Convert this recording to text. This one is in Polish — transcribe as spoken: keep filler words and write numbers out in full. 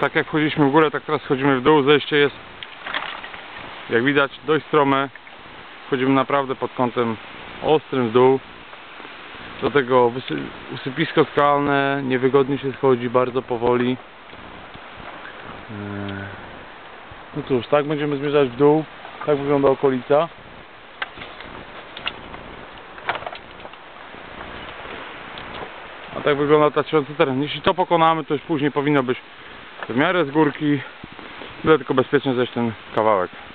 tak jak wchodziliśmy w górę, tak teraz wchodzimy w dół. Zejście jest, jak widać, dość strome. Wchodzimy naprawdę pod kątem ostrym w dół. Do tego usypisko skalne, niewygodnie się schodzi, bardzo powoli. No cóż, tak będziemy zmierzać w dół. Tak wygląda okolica. A tak wygląda traciący teren. Jeśli to pokonamy, to już później powinno być w miarę z górki. Tyle tylko bezpiecznie zejść ten kawałek.